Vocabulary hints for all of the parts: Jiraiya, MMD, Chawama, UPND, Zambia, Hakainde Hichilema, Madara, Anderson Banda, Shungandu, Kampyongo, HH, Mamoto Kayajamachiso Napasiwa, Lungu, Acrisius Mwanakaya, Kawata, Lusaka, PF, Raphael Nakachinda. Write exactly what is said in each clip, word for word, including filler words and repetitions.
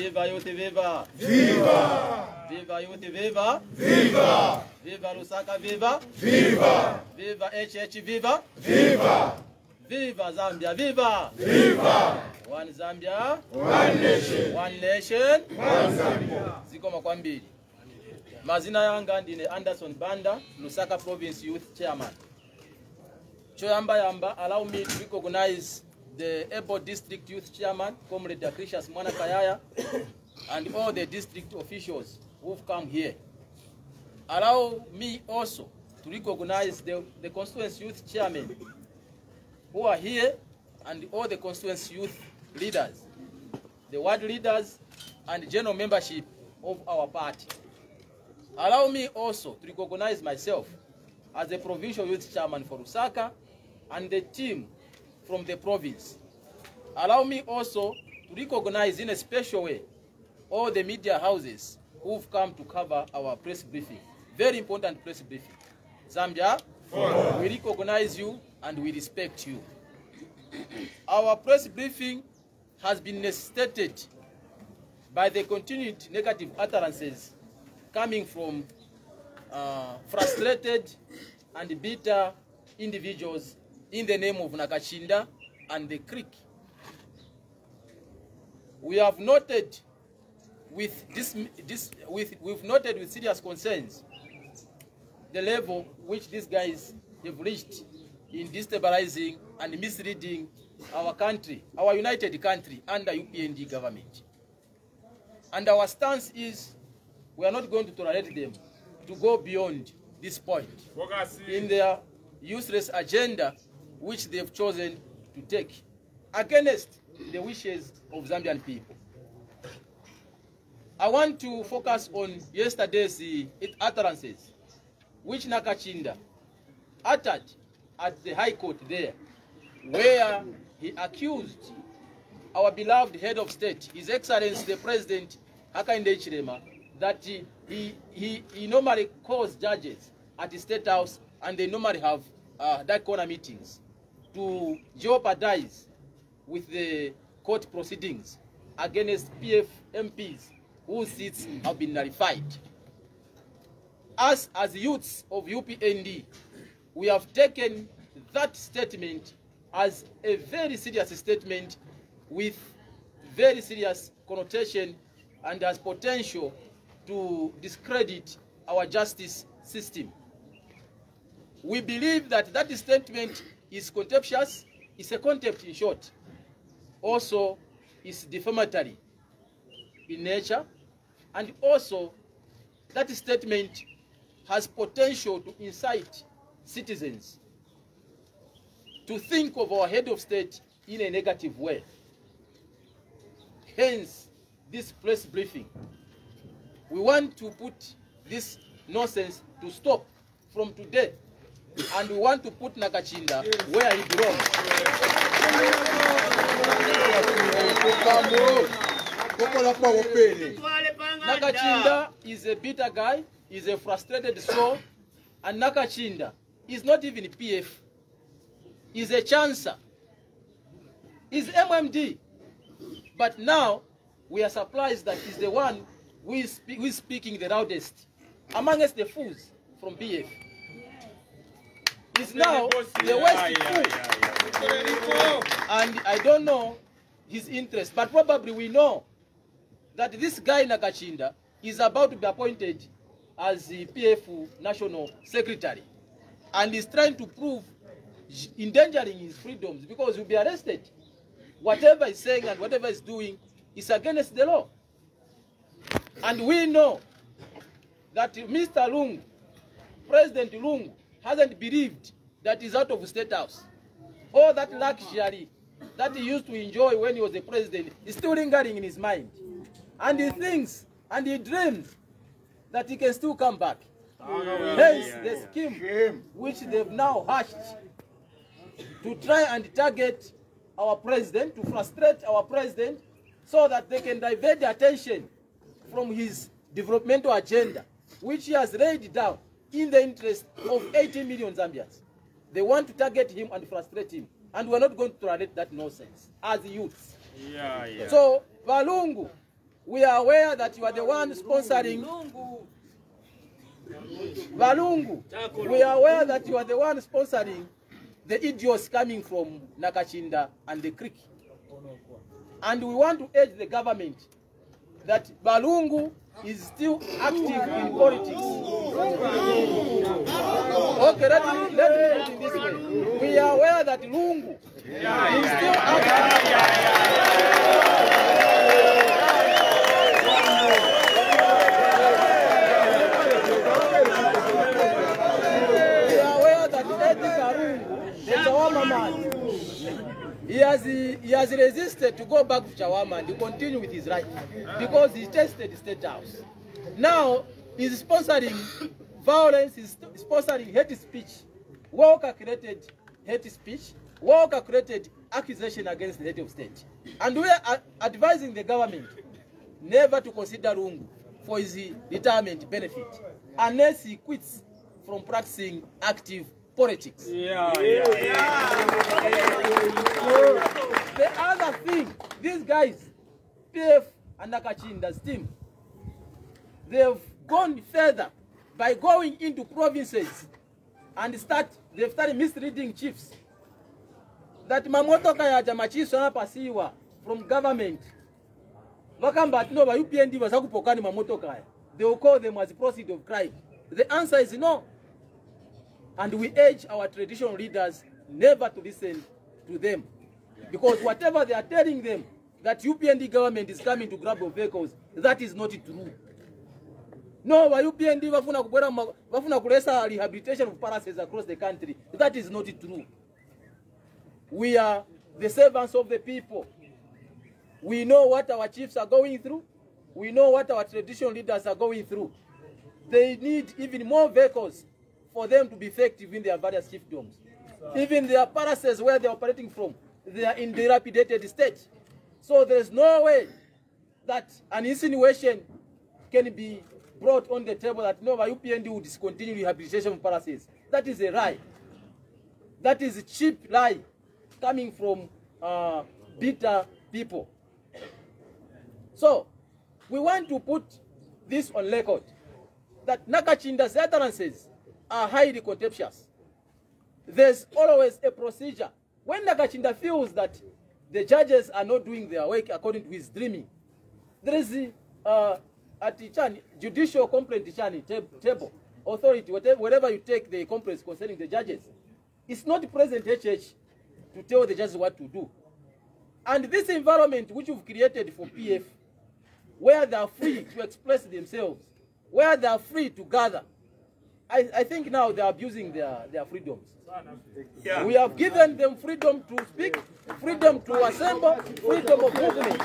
Viva Yote Viva! Viva! Viva Yote Viva! Viva! Viva Lusaka Viva! Viva! Viva H H Viva! Viva! Viva Zambia Viva! Viva! One Zambia! One Nation! One Nation! One Zambia! Zikoma kwa mbili. Mazina yanga ndine Anderson Banda, Lusaka Province Youth Chairman. Choyamba Yamba, allow me to recognize the Ebo District Youth Chairman, Comrade Acrisius Mwanakaya, and all the district officials who've come here. Allow me also to recognize the, the constituency youth chairman who are here, and all the constituency youth leaders, the ward leaders, and general membership of our party. Allow me also to recognize myself as the provincial youth chairman for Lusaka and the team from the province. Allow me also to recognize in a special way all the media houses who've come to cover our press briefing. Very important press briefing. Zambia, we recognize you and we respect you. Our press briefing has been necessitated by the continued negative utterances coming from uh, frustrated and bitter individuals in the name of Nakachinda and the Creek. We have noted with, this, this, with, we've noted with serious concerns the level which these guys have reached in destabilizing and misleading our country, our united country under U P N D government. And our stance is we are not going to tolerate them to go beyond this point in their useless agenda which they've chosen to take against the wishes of Zambian people. I want to focus on yesterday's utterances, which Nakachinda uttered at the High Court there, where he accused our beloved head of state, His Excellency the President Hakainde Hichilema, that he, he, he, he normally calls judges at the State House and they normally have uh, that corner meetings, to jeopardize with the court proceedings against P F M Ps whose seats have been nullified. Us as youths of U P N D, we have taken that statement as a very serious statement with very serious connotation and as potential to discredit our justice system. We believe that that statement is contemptuous, it's a contempt in short. Also, it's defamatory in nature, and also that statement has potential to incite citizens to think of our head of state in a negative way. Hence, this press briefing. We want to put this nonsense to stop from today, and we want to put Nakachinda yes. where he belongs. Yes. Nakachinda is a bitter guy, is a frustrated soul, and Nakachinda is not even P F, is a chancer, is M M D. But now we are surprised that he's the one who is, spe who is speaking the loudest amongst the fools from P F. Is now the West fool. And I don't know his interest, but probably we know that this guy Nakachinda is about to be appointed as the P F National Secretary and is trying to prove endangering his freedoms because he'll be arrested. Whatever he's saying and whatever he's doing is against the law. And we know that Mister Lungu, President Lungu, hasn't believed that he's out of the State House. All that luxury that he used to enjoy when he was the president is still lingering in his mind. And he thinks and he dreams that he can still come back. Oh, yeah, Hence yeah, yeah, the scheme yeah. which they've now hatched to try and target our president, to frustrate our president so that they can divert the attention from his developmental agenda, which he has laid down in the interest of eighty million Zambians. They want to target him and frustrate him. And we're not going to tolerate that nonsense as youths. Yeah, yeah. So, Valungu We are aware that you are the one sponsoring Lungu. We are aware that you are the one sponsoring the idiots coming from Nakachinda and the creek. And we want to urge the government that Lungu is still active in politics. Okay, let me, let me put it this way. We are aware that Lungu is still active. We are aware that Lungu, the Chawama man, he has, he has resisted to go back to Chawama and to continue with his right because he tested the state house. Now he's sponsoring violence, he's sponsoring hate speech, well calculated hate speech, well calculated accusation against the head of state. And we are advising the government never to consider Lungu for his retirement benefit unless he quits from practicing active politics. Yeah, yeah, yeah. Yeah. The other thing, these guys, P F and Nakachinda's team, they've gone further by going into provinces and start, they've started misleading chiefs. That Mamoto Kayajamachiso Napasiwa from government, they will call them as a proceed of crime. The answer is no. And we urge our traditional leaders never to listen to them. Because whatever they are telling them, that U P N D government is coming to grab your vehicles, that is not true. No, U P N D wafuna kulesa rehabilitation of palaces across the country, that is not true. We are the servants of the people. We know what our chiefs are going through. We know what our traditional leaders are going through. They need even more vehicles for them to be effective in their various chiefdoms. Even their palaces where they're operating from, they are in dilapidated state. So there's no way that an insinuation can be brought on the table that no, U P N D will discontinue rehabilitation of palaces. That is a lie. That is a cheap lie coming from uh, bitter people. So we want to put this on record that Nakachinda's utterances are highly contemptuous. There's always a procedure. When Nakachinda feels that the judges are not doing their work according to his dreaming, there is uh, at the judicial complaint table, authority, whatever, wherever you take the complaints concerning the judges, it's not present H H to tell the judges what to do. And this environment which you've created for P F, where they are free to express themselves, where they are free to gather, I, I think now they are abusing their, their freedoms. Yeah. We have given them freedom to speak, freedom to assemble, freedom of movement.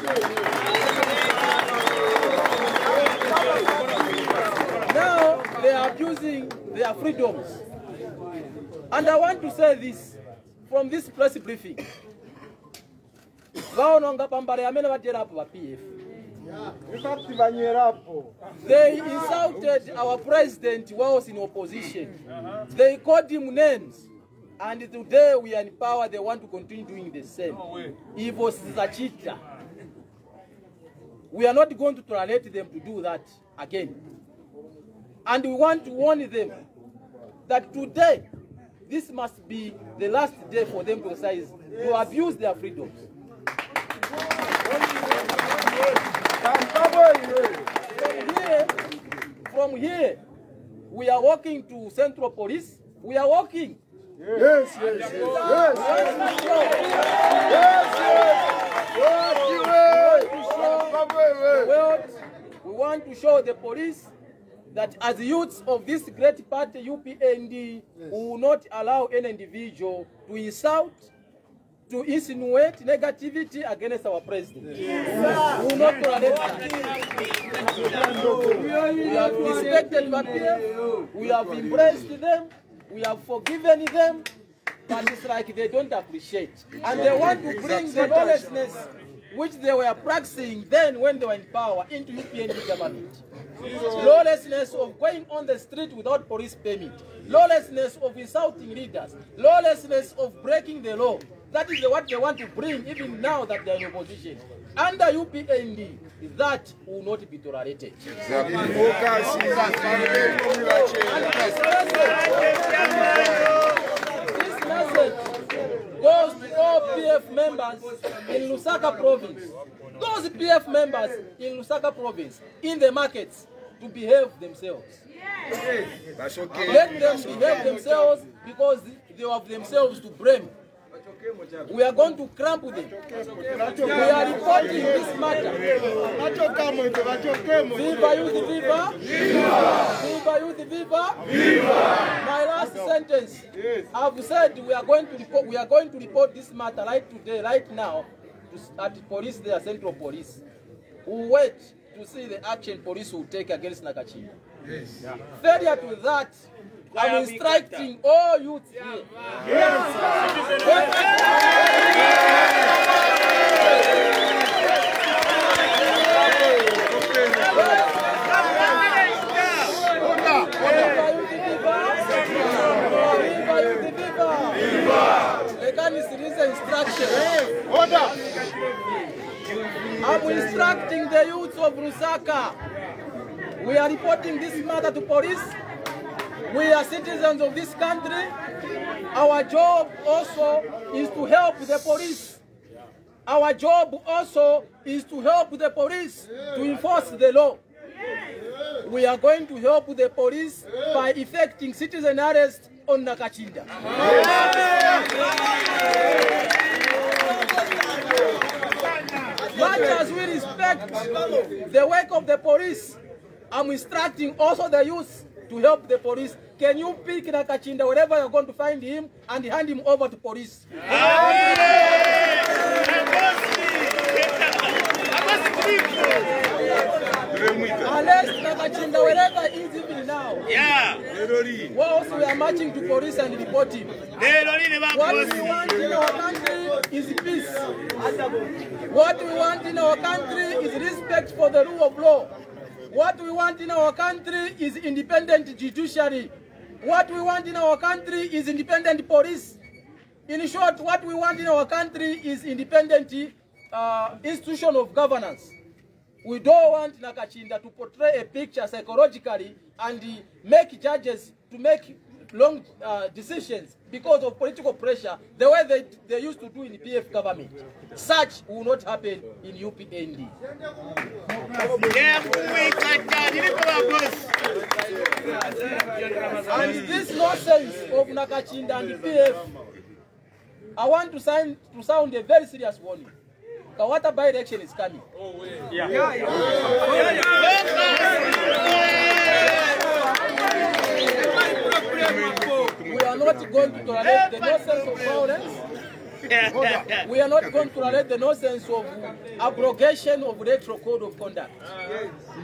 Now they are abusing their freedoms. And I want to say this from this press briefing. They insulted our president whilst in opposition. They called him names. And today we are in power, they want to continue doing the same. We are not going to tolerate them to do that again. And we want to warn them that today, this must be the last day for them to exercise, to abuse their freedoms. From here, we are walking to Central Police. We are walking. Yes, yes, yes, yes, yes, yes, yes. We want to show the police that as youths of this great party, U P N D, yes, we will not allow any individual to insult, to insinuate negativity against our president. Yes. Yes. We will not tolerate that. We have respected our people, we have embraced them, we have forgiven them, but it's like they don't appreciate. And they want to bring the lawlessness which they were practicing then when they were in power into U P N D government. Lawlessness of going on the street without police permit, lawlessness of insulting leaders, lawlessness of breaking the law. That is what they want to bring even now that they are in opposition. under U P N D, that will not be tolerated. This message goes to all P F members in Lusaka province, those P F members in Lusaka province, in the markets, to behave themselves. Yes. That's okay. Let them That's behave okay. themselves because they have themselves to blame. We are going to crumble them. We are reporting this matter. Viva Youth Viva! Viva! Viva Youth Viva! Viva! My last sentence. I've said we are going to report we are going to report this matter right today, right now, at the police there, Central Police. We wait to see the action police will take against Nakachinda. Yes. Yeah. Failure to that, I'm instructing all youth here. Yeah. Yes. I'm instructing the youth of Lusaka. We are reporting this matter to police. We are citizens of this country. Our job also is to help the police. Our job also is to help the police to enforce the law. We are going to help the police by effecting citizen arrest on Nakachinda. Much as we respect the work of the police, I'm instructing also the youth to help the police. Can you pick Nakachinda wherever you're going to find him and hand him over to police? Unless Nakachinda, wherever he is even now, yeah. Whilst we are marching to police and report him. What we want in our country is peace. What we want in our country is respect for the rule of law. What we want in our country is independent judiciary. What we want in our country is independent police. In short, what we want in our country is independent uh, institution of governance. We don't want Nakachinda to portray a picture psychologically and make judges to make long uh, decisions because of political pressure, the way they, they used to do in the P F government. Such will not happen in U P N D. And this nonsense of Nakachinda and the P F, I want to, sign, to sound a very serious warning. Kawata by-election is coming. Oh, yeah. Yeah. We are not going to tolerate the nonsense of violence. We are not going to tolerate the nonsense of abrogation of retro code of conduct.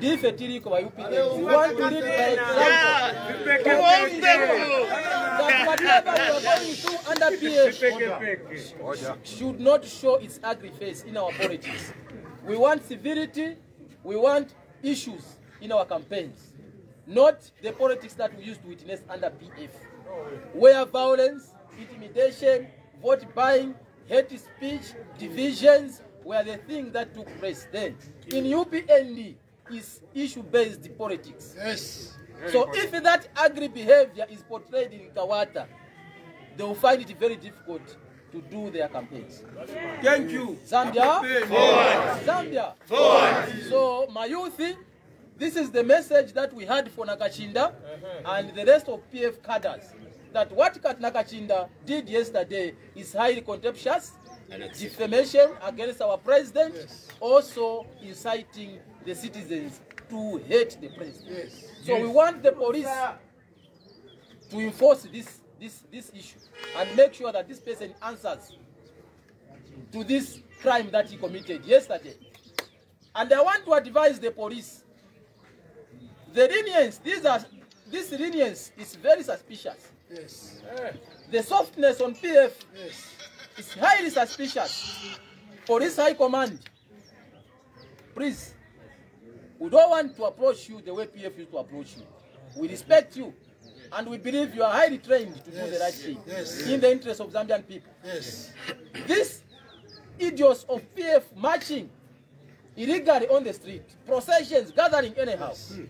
We want to lead by example. That whatever you are going through under P F should not show its ugly face in our politics. We want civility, we want issues in our campaigns, not the politics that we used to witness under P F, where violence, intimidation, vote buying, hate speech, divisions were the things that took place then. In U P N D is issue-based politics. Yes. So if that angry behavior is portrayed in Kawata, they will find it very difficult to do their campaigns. Thank you. Zambia? Forward. Zambia? Forward. So, my youth, this is the message that we had for Nakachinda and the rest of P F cadres, that what Nakachinda did yesterday is highly contemptuous, defamation against our president, yes. Also inciting the citizens to hate the president. Yes. So yes. We want the police to enforce this, this, this issue and make sure that this person answers to this crime that he committed yesterday. And I want to advise the police. The lenience, these are, this lenience is very suspicious. Yes. The softness on P F yes. is highly suspicious. Police High Command, please, we don't want to approach you the way P F used to approach you. We respect you, and we believe you are highly trained to yes, do the right thing yes, in the interest of Zambian people. Yes. This idiots of P F marching illegally on the street, processions, gathering anyhow. Yes. Mm.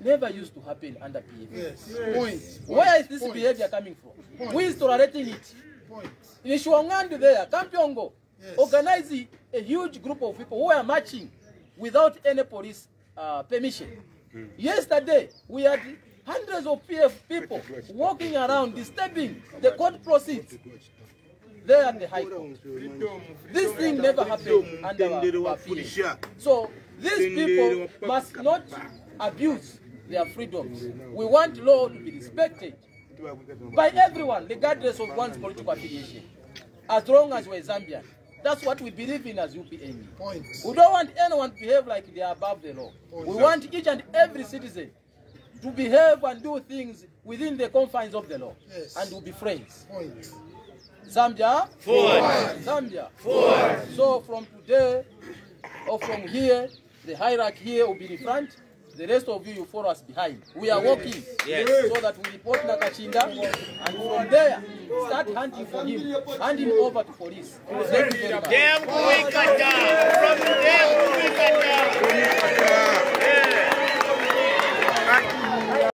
Never used to happen under P F. Yes. Yes. Point. Where is this Point. behavior coming from? Point. Who is tolerating it? Point. In Shungandu there, Kampyongo, yes. organizing a huge group of people who are marching without any police uh, permission. Mm. Yesterday, we had hundreds of P F people walking around, disturbing the court proceeds. There at the High Court. This thing never happened under our police. So these people must not abuse their freedoms. We want law to be respected by everyone, regardless of one's political affiliation, as long as we're Zambian. That's what we believe in as U P N D. We don't want anyone to behave like they are above the law. We want each and every citizen to behave and do things within the confines of the law, yes. and to be friends. Point. Zambia, forward. Zambia, forward. So from today, or from here, the hierarchy here will be in front. The rest of you, you follow us behind. We are walking, yes. so that we report Nakachinda, and from there, start hunting for him, hand him over to police. Thank you very much. From